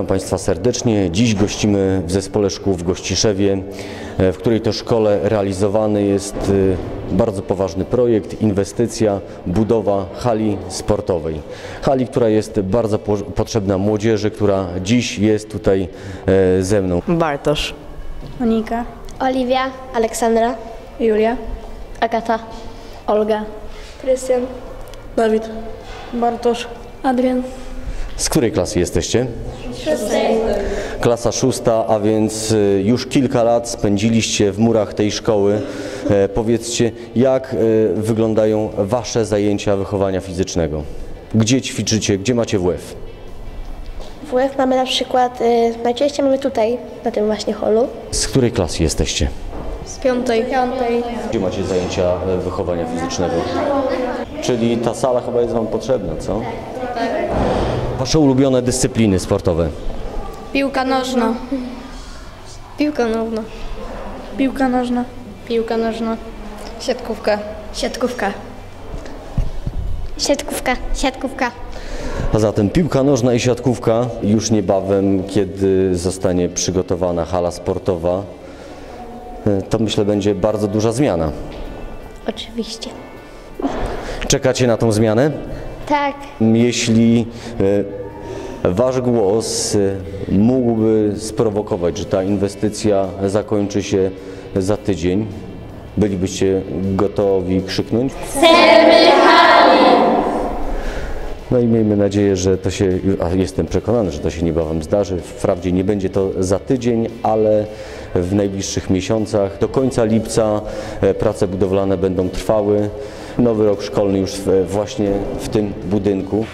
Witam Państwa serdecznie. Dziś gościmy w zespole szkół w Gościszewie, w której to szkole realizowany jest bardzo poważny projekt, inwestycja, budowa hali sportowej. Hali, która jest bardzo potrzebna młodzieży, która dziś jest tutaj ze mną. Bartosz, Monika, Oliwia, Aleksandra, Julia, Agata, Olga, Krystian, Dawid, Bartosz, Adrian. Z której klasy jesteście? Szóstej. Klasa szósta, a więc już kilka lat spędziliście w murach tej szkoły. Powiedzcie, jak wyglądają Wasze zajęcia wychowania fizycznego? Gdzie ćwiczycie, gdzie macie WF? WF mamy na przykład, najczęściej mamy tutaj, na tym właśnie holu. Z której klasy jesteście? Z piątej. Gdzie macie zajęcia wychowania fizycznego? Czyli ta sala chyba jest Wam potrzebna, co? Wasze ulubione dyscypliny sportowe? Piłka nożna. Piłka nożna. Piłka nożna. Piłka nożna. Siatkówka. Siatkówka. Siatkówka. Siatkówka. A zatem piłka nożna i siatkówka. Już niebawem, kiedy zostanie przygotowana hala sportowa, to myślę, będzie bardzo duża zmiana. Oczywiście. Czekacie na tą zmianę? Tak. Jeśli Wasz głos mógłby sprowokować, że ta inwestycja zakończy się za tydzień, bylibyście gotowi krzyknąć? Chcemy hali! No i miejmy nadzieję, że to się, a jestem przekonany, że to się niebawem zdarzy. Wprawdzie nie będzie to za tydzień, ale w najbliższych miesiącach, do końca lipca, prace budowlane będą trwały. Nowy rok szkolny już właśnie w tym budynku.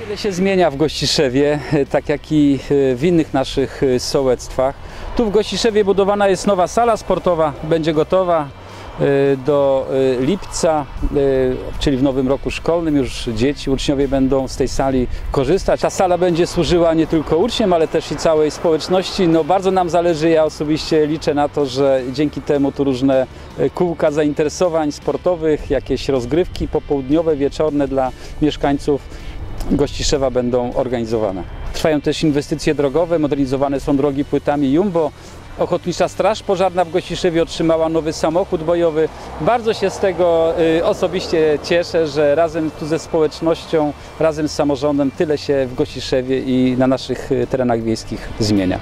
Wiele się zmienia w Gościszewie, tak jak i w innych naszych sołectwach. Tu w Gościszewie budowana jest nowa sala sportowa, będzie gotowa do lipca, czyli w nowym roku szkolnym już dzieci, uczniowie będą z tej sali korzystać. Ta sala będzie służyła nie tylko uczniom, ale też i całej społeczności. No, bardzo nam zależy, ja osobiście liczę na to, że dzięki temu tu różne kółka zainteresowań sportowych, jakieś rozgrywki popołudniowe, wieczorne dla mieszkańców Gościszewa będą organizowane. Trwają też inwestycje drogowe, modernizowane są drogi płytami Jumbo. Ochotnicza Straż Pożarna w Gościszewie otrzymała nowy samochód bojowy. Bardzo się z tego osobiście cieszę, że razem tu ze społecznością, razem z samorządem tyle się w Gościszewie i na naszych terenach wiejskich zmienia.